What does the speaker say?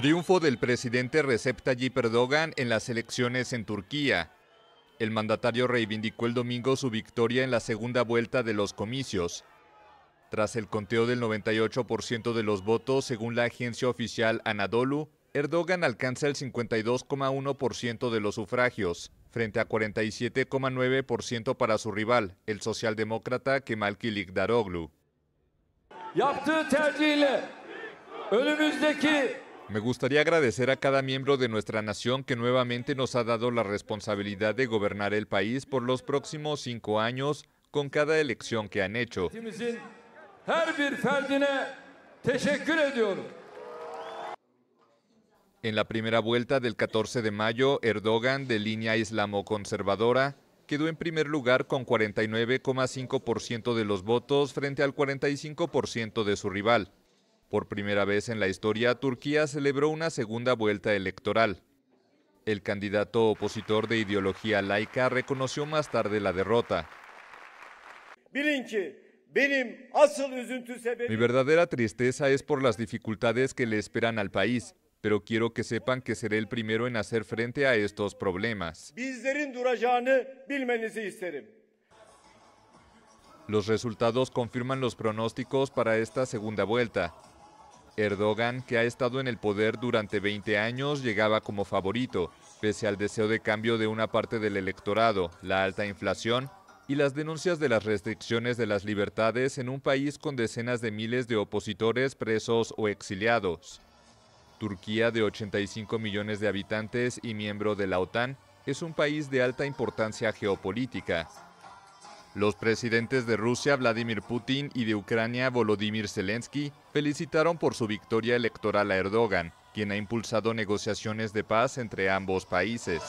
Triunfo del presidente Recep Tayyip Erdogan en las elecciones en Turquía. El mandatario reivindicó el domingo su victoria en la segunda vuelta de los comicios, tras el conteo del 98% de los votos, según la agencia oficial Anadolu. Erdogan alcanza el 52,1% de los sufragios, frente a 47,9% para su rival, el socialdemócrata Kemal Kılıçdaroğlu. Me gustaría agradecer a cada miembro de nuestra nación que nuevamente nos ha dado la responsabilidad de gobernar el país por los próximos 5 años con cada elección que han hecho. En la primera vuelta del 14 de mayo, Erdogan, de línea islamoconservadora, quedó en primer lugar con 49,5% de los votos frente al 45% de su rival. Por primera vez en la historia, Turquía celebró una segunda vuelta electoral. El candidato opositor de ideología laica reconoció más tarde la derrota. Mi verdadera tristeza es por las dificultades que le esperan al país, pero quiero que sepan que seré el primero en hacer frente a estos problemas. Los resultados confirman los pronósticos para esta segunda vuelta. Erdogan, que ha estado en el poder durante 20 años, llegaba como favorito, pese al deseo de cambio de una parte del electorado, la alta inflación y las denuncias de las restricciones de las libertades en un país con decenas de miles de opositores presos o exiliados. Turquía, de 85 millones de habitantes y miembro de la OTAN, es un país de alta importancia geopolítica. Los presidentes de Rusia, Vladimir Putin, y de Ucrania, Volodymyr Zelensky, felicitaron por su victoria electoral a Erdogan, quien ha impulsado negociaciones de paz entre ambos países.